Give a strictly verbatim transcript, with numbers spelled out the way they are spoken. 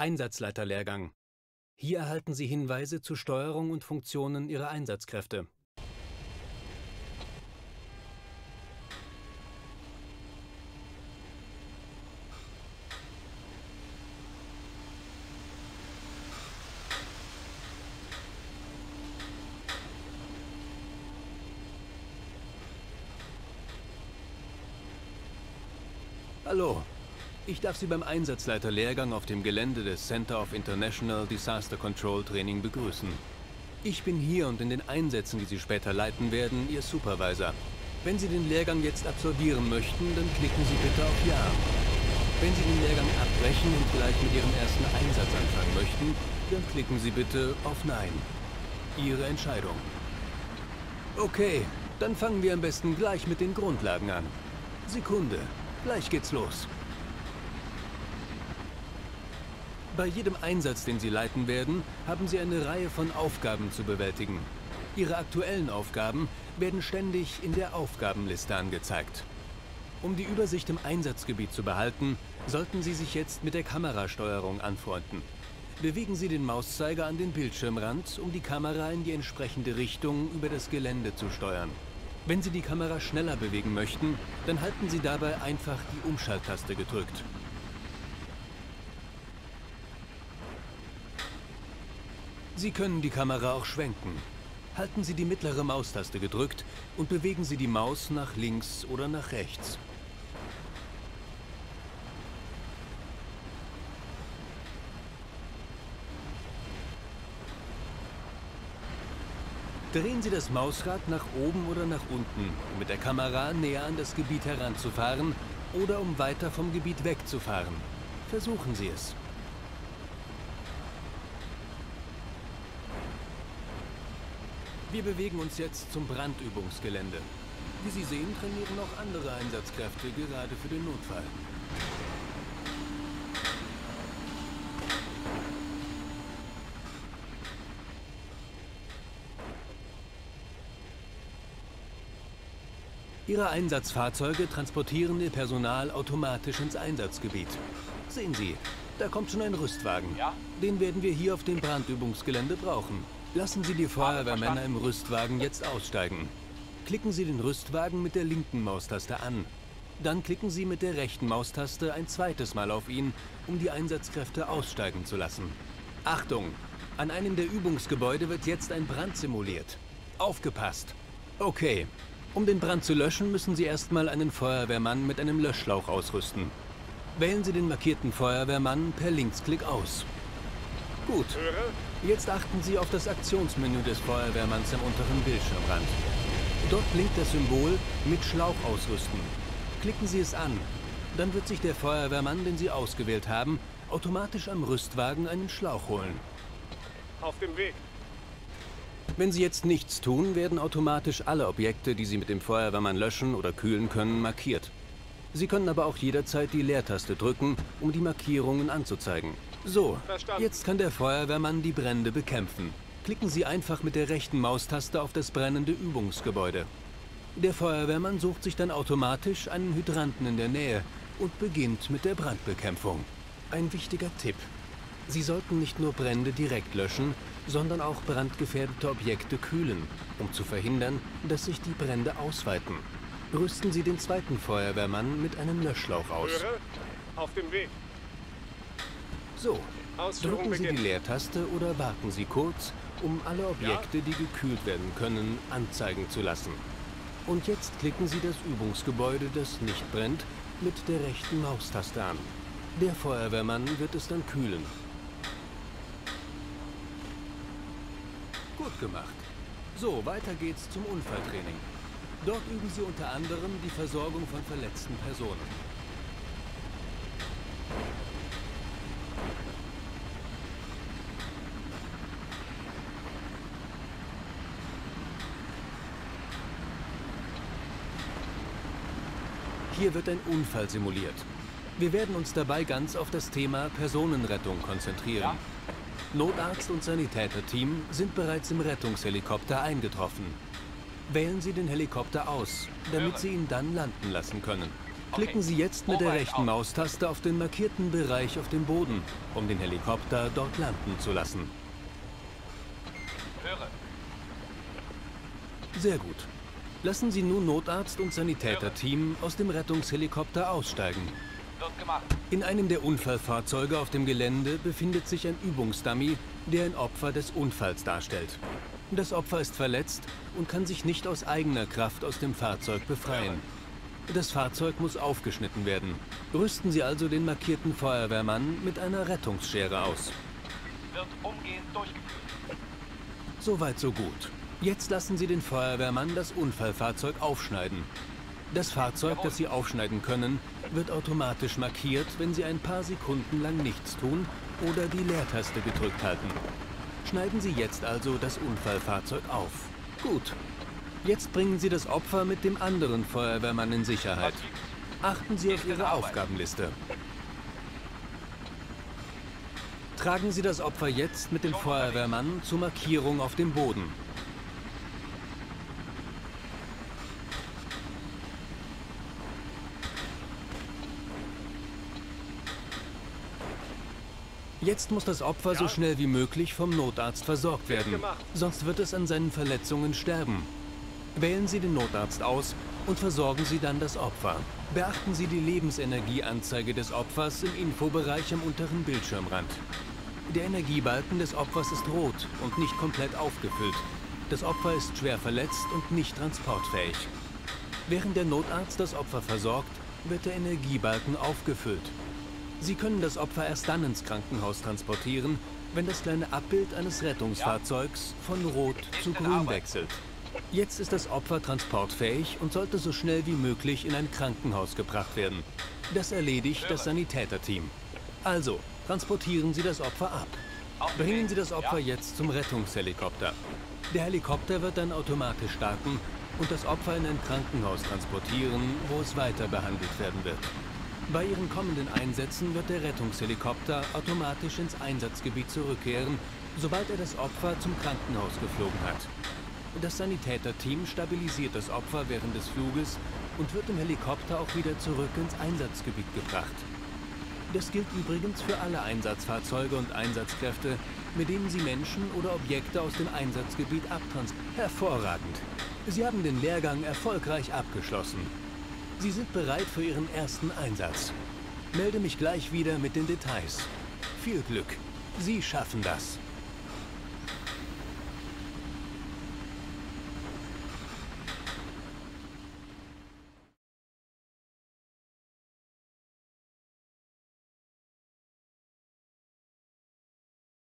Einsatzleiterlehrgang. Hier erhalten Sie Hinweise zu Steuerung und Funktionen Ihrer Einsatzkräfte. Hallo, ich darf Sie beim Einsatzleiterlehrgang auf dem Gelände des Center of International Disaster Control Training begrüßen. Ich bin hier und in den Einsätzen, die Sie später leiten werden, Ihr Supervisor. Wenn Sie den Lehrgang jetzt absolvieren möchten, dann klicken Sie bitte auf Ja. Wenn Sie den Lehrgang abbrechen und gleich mit Ihrem ersten Einsatz anfangen möchten, dann klicken Sie bitte auf Nein. Ihre Entscheidung. Okay, dann fangen wir am besten gleich mit den Grundlagen an. Sekunde. Gleich geht's los. Bei jedem Einsatz, den Sie leiten werden, haben Sie eine Reihe von Aufgaben zu bewältigen. Ihre aktuellen Aufgaben werden ständig in der Aufgabenliste angezeigt. Um die Übersicht im Einsatzgebiet zu behalten, sollten Sie sich jetzt mit der Kamerasteuerung anfreunden. Bewegen Sie den Mauszeiger an den Bildschirmrand, um die Kamera in die entsprechende Richtung über das Gelände zu steuern. Wenn Sie die Kamera schneller bewegen möchten, dann halten Sie dabei einfach die Umschalttaste gedrückt. Sie können die Kamera auch schwenken. Halten Sie die mittlere Maustaste gedrückt und bewegen Sie die Maus nach links oder nach rechts. Drehen Sie das Mausrad nach oben oder nach unten, um mit der Kamera näher an das Gebiet heranzufahren oder um weiter vom Gebiet wegzufahren. Versuchen Sie es. Wir bewegen uns jetzt zum Brandübungsgelände. Wie Sie sehen, trainieren auch andere Einsatzkräfte gerade für den Notfall. Ihre Einsatzfahrzeuge transportieren Ihr Personal automatisch ins Einsatzgebiet. Sehen Sie, da kommt schon ein Rüstwagen. Ja? Den werden wir hier auf dem Brandübungsgelände brauchen. Lassen Sie die Feuerwehrmänner im Rüstwagen jetzt aussteigen. Klicken Sie den Rüstwagen mit der linken Maustaste an. Dann klicken Sie mit der rechten Maustaste ein zweites Mal auf ihn, um die Einsatzkräfte aussteigen zu lassen. Achtung! An einem der Übungsgebäude wird jetzt ein Brand simuliert. Aufgepasst! Okay. Um den Brand zu löschen, müssen Sie erstmal einen Feuerwehrmann mit einem Löschlauch ausrüsten. Wählen Sie den markierten Feuerwehrmann per Linksklick aus. Gut. Jetzt achten Sie auf das Aktionsmenü des Feuerwehrmanns am unteren Bildschirmrand. Dort blinkt das Symbol mit Schlauch ausrüsten. Klicken Sie es an. Dann wird sich der Feuerwehrmann, den Sie ausgewählt haben, automatisch am Rüstwagen einen Schlauch holen. Auf dem Weg. Wenn Sie jetzt nichts tun, werden automatisch alle Objekte, die Sie mit dem Feuerwehrmann löschen oder kühlen können, markiert. Sie können aber auch jederzeit die Leertaste drücken, um die Markierungen anzuzeigen. So, verstanden. Jetzt kann der Feuerwehrmann die Brände bekämpfen. Klicken Sie einfach mit der rechten Maustaste auf das brennende Übungsgebäude. Der Feuerwehrmann sucht sich dann automatisch einen Hydranten in der Nähe und beginnt mit der Brandbekämpfung. Ein wichtiger Tipp. Sie sollten nicht nur Brände direkt löschen, sondern auch brandgefährdete Objekte kühlen, um zu verhindern, dass sich die Brände ausweiten. Rüsten Sie den zweiten Feuerwehrmann mit einem Löschlauch aus. Auf dem Weg. So, drücken Sie die Leertaste oder warten Sie kurz, um alle Objekte, die gekühlt werden können, anzeigen zu lassen. Und jetzt klicken Sie das Übungsgebäude, das nicht brennt, mit der rechten Maustaste an. Der Feuerwehrmann wird es dann kühlen. Gut gemacht. So, weiter geht's zum Unfalltraining. Dort üben Sie unter anderem die Versorgung von verletzten Personen. Hier wird ein Unfall simuliert. Wir werden uns dabei ganz auf das Thema Personenrettung konzentrieren. Ja? Notarzt und Sanitäter-Team sind bereits im Rettungshelikopter eingetroffen. Wählen Sie den Helikopter aus, damit Sie ihn dann landen lassen können. Klicken Sie jetzt mit der rechten Maustaste auf den markierten Bereich auf dem Boden, um den Helikopter dort landen zu lassen. Sehr gut. Lassen Sie nun Notarzt und Sanitäter-Team aus dem Rettungshelikopter aussteigen. In einem der Unfallfahrzeuge auf dem Gelände befindet sich ein Übungsdummy, der ein Opfer des Unfalls darstellt. Das Opfer ist verletzt und kann sich nicht aus eigener Kraft aus dem Fahrzeug befreien. Das Fahrzeug muss aufgeschnitten werden. Rüsten Sie also den markierten Feuerwehrmann mit einer Rettungsschere aus. Wird umgehend durchgeführt. Soweit, so gut. Jetzt lassen Sie den Feuerwehrmann das Unfallfahrzeug aufschneiden. Das Fahrzeug, das Sie aufschneiden können, wird automatisch markiert, wenn Sie ein paar Sekunden lang nichts tun oder die Leertaste gedrückt halten. Schneiden Sie jetzt also das Unfallfahrzeug auf. Gut. Jetzt bringen Sie das Opfer mit dem anderen Feuerwehrmann in Sicherheit. Achten Sie auf Ihre Aufgabenliste. Tragen Sie das Opfer jetzt mit dem Feuerwehrmann zur Markierung auf dem Boden. Jetzt muss das Opfer so schnell wie möglich vom Notarzt versorgt werden, sonst wird es an seinen Verletzungen sterben. Wählen Sie den Notarzt aus und versorgen Sie dann das Opfer. Beachten Sie die Lebensenergieanzeige des Opfers im Infobereich am unteren Bildschirmrand. Der Energiebalken des Opfers ist rot und nicht komplett aufgefüllt. Das Opfer ist schwer verletzt und nicht transportfähig. Während der Notarzt das Opfer versorgt, wird der Energiebalken aufgefüllt. Sie können das Opfer erst dann ins Krankenhaus transportieren, wenn das kleine Abbild eines Rettungsfahrzeugs von Rot zu Grün wechselt. Jetzt ist das Opfer transportfähig und sollte so schnell wie möglich in ein Krankenhaus gebracht werden. Das erledigt das Sanitäter-Team. Also, transportieren Sie das Opfer ab. Bringen Sie das Opfer jetzt zum Rettungshelikopter. Der Helikopter wird dann automatisch starten und das Opfer in ein Krankenhaus transportieren, wo es weiter behandelt werden wird. Bei Ihren kommenden Einsätzen wird der Rettungshelikopter automatisch ins Einsatzgebiet zurückkehren, sobald er das Opfer zum Krankenhaus geflogen hat. Das Sanitäter-Team stabilisiert das Opfer während des Fluges und wird im Helikopter auch wieder zurück ins Einsatzgebiet gebracht. Das gilt übrigens für alle Einsatzfahrzeuge und Einsatzkräfte, mit denen Sie Menschen oder Objekte aus dem Einsatzgebiet abtransportieren. Hervorragend! Sie haben den Lehrgang erfolgreich abgeschlossen. Sie sind bereit für Ihren ersten Einsatz. Melde mich gleich wieder mit den Details. Viel Glück. Sie schaffen das.